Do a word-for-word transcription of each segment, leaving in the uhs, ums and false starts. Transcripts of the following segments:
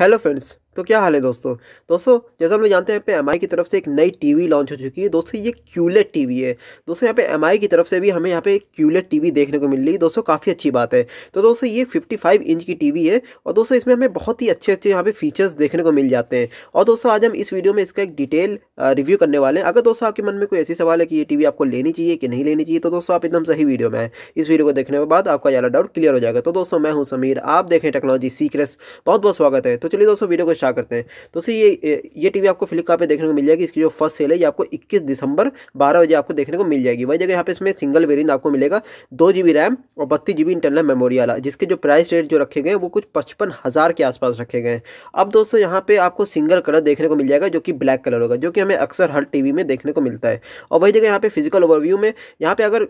Hello friends, तो क्या हाल है दोस्तों। दोस्तों जैसा हम लोग जानते हैं यहाँ पे एम आई की तरफ से एक नई टीवी लॉन्च हो चुकी है। दोस्तों ये क्यूलेट टीवी है। दोस्तों यहाँ पे एम आई की तरफ से भी हमें यहाँ पे एक क्यूलेट टीवी देखने को मिल रही है। दोस्तों काफ़ी अच्छी बात है। तो दोस्तों ये पचपन इंच की टीवी है और दोस्तों इसमें हमें बहुत ही अच्छे अच्छे यहाँ पे फीचर्स देखने को मिल जाते हैं। और दोस्तों आज हम इस वीडियो में इसका एक डिटेल रिव्यू करने वाले हैं। अगर दोस्तों आपके मन में कोई ऐसी सवाल है कि ये टीवी आपको लेनी चाहिए कि नहीं लेनी चाहिए, तो दोस्तों आप एकदम सही वीडियो में आए। इस वीडियो को देखने के बाद आपका ज़्यादा डाउट क्लियर हो जाएगा। तो दोस्तों मैं हूँ समीर, आप देखें टेक्नोलॉजी सीक्रेट्स, बहुत बहुत स्वागत है। तो चलिए दोस्तों वीडियो को करते हैं। तो सी ये ये टीवी आपको फ्लिपकार्ट पे देखने को मिल जाएगी। इसकी जो फर्स्ट सेल है ये आपको इक्कीस दिसंबर बारह बजे आपको देखने को मिल जाएगी। वही जगह यहाँ पे इसमें सिंगल वेरिएंट आपको मिलेगा, दो जीबी रैम और बत्तीस जीबी इंटरनल मेमोरी वाला, जिसके जो प्राइस रेट जो रखे गए वो कुछ पचपन हज़ार के आसपास रखे गए। अब दोस्तों यहाँ पे आपको सिंगल कलर देखने को मिल जाएगा जो कि ब्लैक कलर होगा, जो कि हमें अक्सर हर टीवी में देखने को मिलता है। और वही जगह यहाँ पे फिजिकल ओवरव्यू में यहाँ पे अगर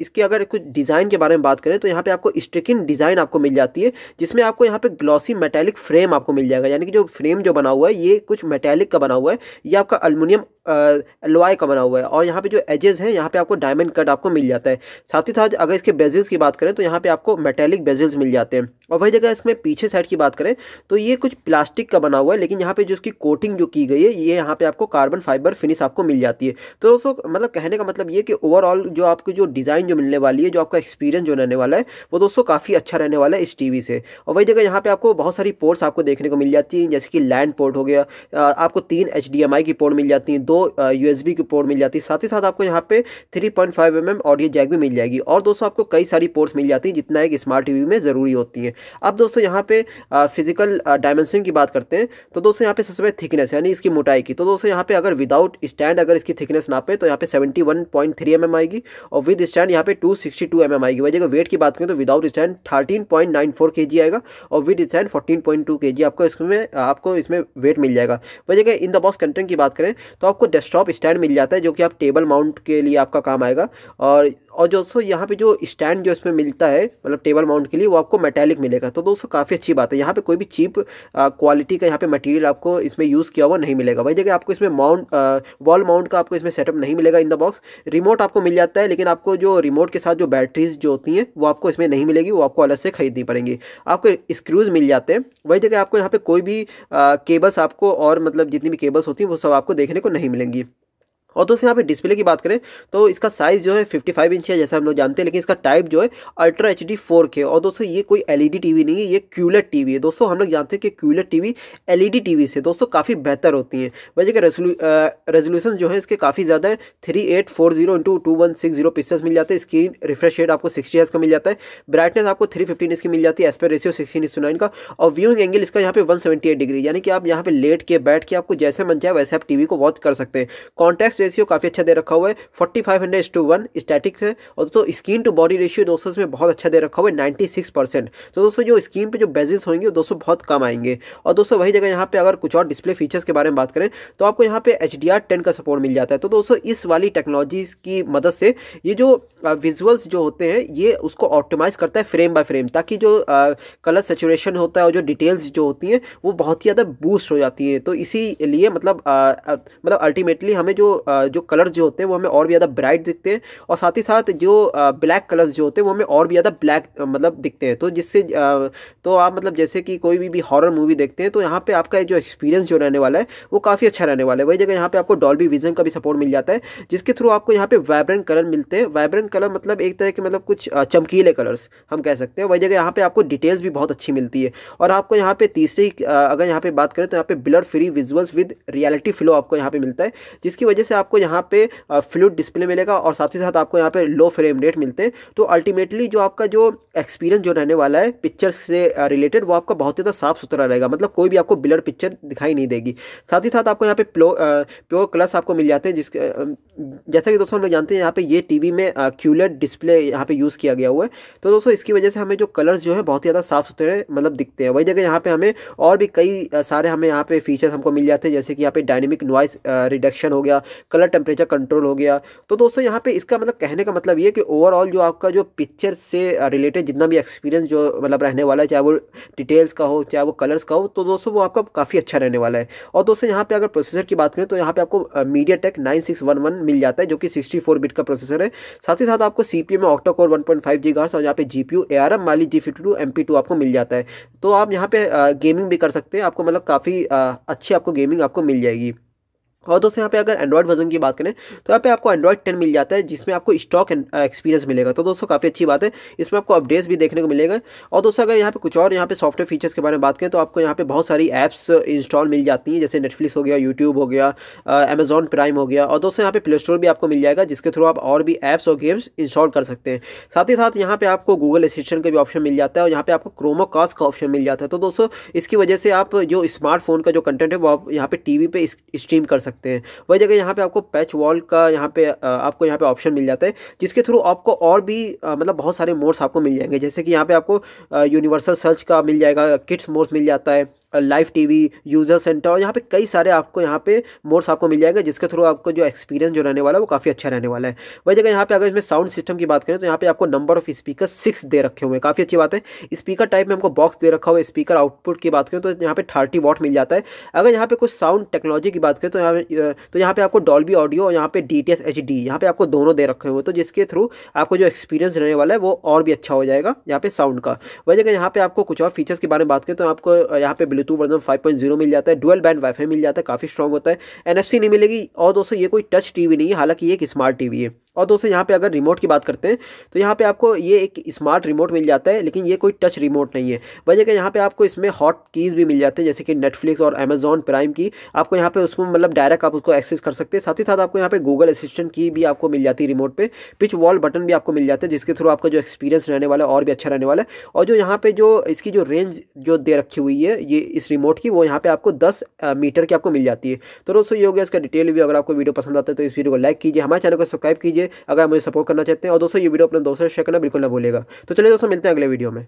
इसके अगर कुछ डिज़ाइन के बारे में बात करें तो यहाँ पे आपको स्ट्रिकिंग डिज़ाइन आपको मिल जाती है, जिसमें आपको यहाँ पे ग्लॉसी मेटेलिक फ्रेम आपको मिल जाएगा। यानी कि जो फ्रेम जो बना हुआ है ये कुछ मेटेलिक का बना हुआ है, ये आपका एल्युमिनियम अलॉय का बना हुआ है। और यहाँ पे जो एजेस हैं यहाँ पे आपको डायमंड कट आपको मिल जाता है। साथ ही साथ अगर इसके बेजल्स की बात करें तो यहाँ पे आपको मेटेलिक बेजल्स मिल जाते हैं। और वही जगह इसमें पीछे साइड की बात करें तो ये कुछ प्लास्टिक का बना हुआ है, लेकिन यहाँ पे जो इसकी कोटिंग जो की गई है ये यहाँ पे आपको कार्बन फाइबर फिनिश आपको मिल जाती है। तो दोस्तों मतलब कहने का मतलब ये कि ओवरऑल जो आपकी जो डिज़ाइन जो मिलने वाली है, जो आपका एक्सपीरियंस जो रहने वाला है वो दोस्तों काफ़ी अच्छा रहने वाला है इस टीवी से। और वही जगह यहाँ पे आपको बहुत सारी पोर्ट्स आपको देखने को मिल जाती हैं, जैसे कि लैंड पोर्ट हो गया, आपको तीन एच डी एम आई की पोर्ट मिल जाती हैं, दो यूएसबी की पोर्ट मिल जाती है। साथ ही साथ आपको यहाँ पे three point five M M audio jack भी मिल जाएगी। और दोस्तों आपको कई सारी पोर्ट्स मिल जाती हैं जितना एक स्मार्ट टीवी में ज़रूरी होती हैं। अब दोस्तों यहाँ पे फिजिकल डायमेंशन की बात करते हैं तो दोस्तों यहाँ पे सबसे पहले थिकनेस यानी इसकी मोटाई की। तो दोस्तों यहाँ पे अगर विदाउट स्टैंड अगर इसकी थिकनेस नापे तो यहाँ पे seventy one point three M M आएगी और विद स्टैंड यहाँ पे two sixty two M M आएगी। वजह वेट की बात करें तो without stand thirteen point nine four K G आएगा और with stand fourteen point two K G आपको इसमें आपको इसमें वेट मिल जाएगा। वजह इन द बॉक्स कंटेंट की बात करें तो आपको डेस्कटॉप स्टैंड मिल जाता है, जो कि आप टेबल माउंट के लिए आपका काम आएगा। और और दोस्तों यहाँ पे जो स्टैंड जो इसमें मिलता है मतलब टेबल माउंट के लिए वो आपको मेटेलिक मिलेगा। तो दोस्तों काफ़ी अच्छी बात है। यहाँ पे कोई भी चीप क्वालिटी का यहाँ पे मटेरियल आपको इसमें यूज़ किया हुआ नहीं मिलेगा। वही जगह आपको इसमें माउंट वॉल माउंट का आपको इसमें सेटअप नहीं मिलेगा। इन द बॉक्स रिमोट आपको मिल जाता है, लेकिन आपको जो रिमोट के साथ जो बैटरीज जो होती हैं वो आपको इसमें नहीं मिलेगी, वो आपको अलग से खरीदनी पड़ेंगी। आपको स्क्रूज मिल जाते हैं। वही जगह आपको यहाँ पर कोई भी केबल्स आपको और मतलब जितनी भी केबल्स होती हैं वो सब आपको देखने को नहीं मिलेंगी। और दोस्तों यहाँ पे डिस्प्ले की बात करें तो इसका साइज़ जो है पचपन इंच है जैसा हम लोग जानते हैं, लेकिन इसका टाइप जो है अल्ट्रा एच डी फोर के। और दोस्तों ये कोई एलईडी टीवी नहीं है, ये क्यूलेट टीवी है। दोस्तों हम लोग जानते हैं कि क्यूलेट टीवी एलईडी टीवी से दोस्तों काफ़ी बेहतर होती हैं। वजह के रेजोल्यूशन जो है इसके काफ़ी ज़्यादा है, three eight four zero into two one six zero pixels मिल जाते हैं। स्क्रीन रिफ्रेश रेट आपको सिक्सटी हर्ट्ज़ का मिल जाता है, ब्राइटनेस आपको थ्री फिफ्टीन इसकी मिल जाती है, aspect ratio sixteen is to nine का, और व्यूइंग एंगल इसका यहाँ पे वन सेवेंटी एट डिग्री। यानी कि आप यहाँ पे लेट के बैठ के आपको जैसे मन चाहे वैसे आप टीवी को वॉच कर सकते हैं। कॉन्टैक्ट रेशियो काफ़ी अच्छा दे रखा हुआ है, forty five hundred is to one static है। और दोस्तों स्क्रीन टू बॉडी रेशियो दोस्तों इसमें बहुत अच्छा दे रखा हुआ है, नाइन्टी सिक्स परसेंट। तो दोस्तों जो स्क्रीन पे जो बेजिस होंगे वो दोस्तों बहुत कम आएंगे। और दोस्तों वही जगह यहाँ पे अगर कुछ और डिस्प्ले फीचर्स के बारे में बात करें तो आपको यहाँ पे एच डी आर टेन का सपोर्ट मिल जाता है। तो दोस्तों इस वाली टेक्नोलॉजी की मदद से ये जो विजुअल्स जो होते हैं ये उसको ऑप्टिमाइज़ करता है फ्रेम बाय फ्रेम, ताकि जो कलर सेचुरेशन होता है और जो डिटेल्स जो होती हैं वो बहुत ही ज़्यादा बूस्ट हो जाती हैं। तो इसीलिए मतलब मतलब अल्टीमेटली हमें जो जो कलर्स जो होते हैं वो हमें और भी ज़्यादा ब्राइट दिखते हैं, और साथ ही साथ जो ब्लैक कलर्स जो होते हैं वो हमें और भी ज़्यादा ब्लैक मतलब दिखते हैं। तो जिससे तो आप मतलब जैसे कि कोई भी भी हॉरर मूवी देखते हैं तो यहाँ पे आपका जो एक्सपीरियंस जो रहने वाला है वो काफ़ी अच्छा रहने वाला है। वही जगह यहाँ पे आपको डॉल्बी विजन का भी सपोर्ट मिल जाता है, जिसके थ्रू आपको यहाँ पे वाइब्रेंट कलर मिलते हैं। वाइब्रेंट कलर मतलब एक तरह के मतलब कुछ चमकीले कलर्स हम कह सकते हैं। वही जगह यहाँ पे आपको डिटेल्स भी बहुत अच्छी मिलती है। और आपको यहाँ पे तीसरी अगर यहाँ पे बात करें तो यहाँ पे blur free visuals with reality flow आपको यहाँ पे मिलता है, जिसकी वजह से आपको यहाँ पे फ्लूइड डिस्प्ले मिलेगा। और साथ ही साथ आपको यहाँ पे लो फ्रेम रेट मिलते हैं। तो अल्टीमेटली जो आपका जो एक्सपीरियंस जो रहने वाला है पिक्चर्स से रिलेटेड वो आपका बहुत ज़्यादा साफ सुथरा रहेगा, मतलब कोई भी आपको ब्लर पिक्चर दिखाई नहीं देगी। साथ ही साथ आपको यहाँ पे प्योर कलर्स आपको मिल जाते हैं, जिसके जैसा कि दोस्तों हम लोग जानते हैं यहाँ पे ये टीवी में क्यूलेट डिस्प्ले यहाँ पे यूज़ किया गया हुआ है। तो दोस्तों इसकी वजह से हमें जो कलर्स जो है बहुत ज़्यादा साफ सुथरे मतलब दिखते हैं। वही जगह यहाँ पे हमें और भी कई सारे हमें यहाँ पे फीचर्स हमको मिल जाते हैं, जैसे कि यहाँ पे डायनेमिक नॉइस रिडक्शन हो गया, कलर टेम्परेचर कंट्रोल हो गया। तो दोस्तों यहाँ पे इसका मतलब कहने का मतलब ये कि ओवरऑल जो आपका जो पिक्चर से रिलेटेड जितना भी एक्सपीरियंस जो मतलब रहने वाला है, चाहे वो डिटेल्स का हो चाहे वो कलर्स का हो, तो दोस्तों वो आपका काफ़ी अच्छा रहने वाला है। और दोस्तों यहाँ पे अगर प्रोसेसर की बात करें तो यहाँ पे आपको MediaTek nine six one one मिल जाता है जो कि सिक्सटी फोर बिट का प्रोसेसर है। साथ ही साथ आपको सी पी यू में octa core one point five G गार्स और यहाँ पे G P U A R M Mali G fifty two M P two आपको मिल जाता है। तो आप यहाँ पे गेमिंग भी कर सकते हैं, आपको मतलब काफ़ी अच्छी आपको गेमिंग आपको मिल जाएगी। और दोस्तों यहाँ पे अगर एंड्रॉइड वर्जन की बात करें तो यहाँ पे आपको एंड्रॉइड टेन मिल जाता है जिसमें आपको स्टॉक एक्सपीरियंस मिलेगा। तो दोस्तों काफ़ी अच्छी बात है, इसमें आपको अपडेट्स भी देखने को मिलेगा। और दोस्तों अगर यहाँ पे कुछ और यहाँ पे सॉफ्टवेयर फीचर्स के बारे में बात करें तो आपको यहाँ पे बहुत सारी ऐप्स इंस्टॉल मिल जाती हैं, जैसे नेटफ्लिक्स हो गया, यूट्यूब हो गया, अमेजॉन प्राइम हो गया। और दोस्तों यहाँ पे प्ले स्टोर भी आपको मिल जाएगा जिसके थ्रू आप और भी ऐप्स और गेम्स इंस्टॉल कर सकते हैं। साथ ही साथ यहाँ पर आपको गूगल असिस्टेंट का भी ऑप्शन मिल जाता है और यहाँ पर आपको क्रोमोकास्ट का ऑप्शन मिल जाता है। तो दोस्तों इसकी वजह से आप जो स्मार्टफोन का जो कंटेंट है वो आप यहाँ पर टी वी पर स्ट्रीम कर सकते हैं सकते हैं। वही जगह यहाँ पे आपको पैच वॉल का यहाँ पे आपको यहाँ पे ऑप्शन मिल जाता है जिसके थ्रू आपको और भी मतलब बहुत सारे मोड्स आपको मिल जाएंगे, जैसे कि यहाँ पे आपको यूनिवर्सल सर्च का मिल जाएगा, किड्स मोड्स मिल जाता है, लाइव टीवी, यूज़र सेंटर और यहाँ पे कई सारे आपको यहाँ पे मोड्स आपको मिल जाएंगे जिसके थ्रू आपको जो एक्सपीरियंस जो रहने वाला है वो काफ़ी अच्छा रहने वाला है। वही जगह यहाँ पे अगर इसमें साउंड सिस्टम की बात करें तो यहाँ पे आपको नंबर ऑफ स्पीकर सिक्स दे रखे हुए हैं, काफ़ी अच्छी बात है। स्पीकर टाइप में हमको बॉक्स दे रखा हुआ। स्पीकर आउटपुट की बात करें तो यहाँ पे थर्टी वॉट मिल जाता है। अगर यहाँ पे कुछ साउंड टेक्नोलॉजी की बात करें तो यहाँ पे तो यहाँ पे आपको डॉल्बी ऑडियो और यहाँ पे D T S H D यहाँ पे आपको दोनों दे रखे हुए हैं, तो जिसके थ्रू आपको जो एक्सपीरियंस रहने वाला है वो और भी अच्छा हो जाएगा यहाँ पे साउंड का। वही जगह यहाँ पे आपको कुछ और फीचर्स के बारे में बात करें तो आपको यहाँ पे Bluetooth version five point zero मिल जाता है, डुअल बैंड वाईफाई मिल जाता है, काफ़ी स्ट्रांग होता है, एनएफसी नहीं मिलेगी। और दोस्तों ये कोई टच टीवी नहीं है, हालांकि ये एक स्मार्ट टीवी है। और दोस्तों यहाँ पे अगर रिमोट की बात करते हैं तो यहाँ पे आपको ये एक स्मार्ट रिमोट मिल जाता है, लेकिन ये कोई टच रिमोट नहीं है। वजह कि यहाँ पे आपको इसमें हॉट कीज़ भी मिल जाते हैं, जैसे कि नेटफ्लिक्स और अमेजॉन प्राइम की आपको यहाँ पे उसको मतलब डायरेक्ट आप उसको एक्सेस कर सकते हैं। साथ ही साथ आपको यहाँ पे गूगल असिस्टेंट की भी आपको मिल जाती है रिमोट पर, पिच वॉल बटन भी आपको मिल जाता है जिसके थ्रू आपका जो एक्सपीरियंस रहने वाला है और भी अच्छा रहने वाला है। और जो यहाँ पर जो इसकी जो रेंज जो दे रखी हुई है ये इस रिमोट की, वो यहाँ पर आपको दस मीटर की आपको मिल जाती है। तो दोस्तों ये हो गया इसका डिटेल रिव्यू। अगर आपको वीडियो पसंद आता है तो इस वीडियो को लाइक कीजिए, हमारे चैनल को सब्सक्राइब कीजिए अगर मुझे सपोर्ट करना चाहते हैं। और दोस्तों ये वीडियो अपने दोस्तों से शेयर करना बिल्कुल ना भूलिएगा। तो चलिए दोस्तों मिलते हैं अगले वीडियो में।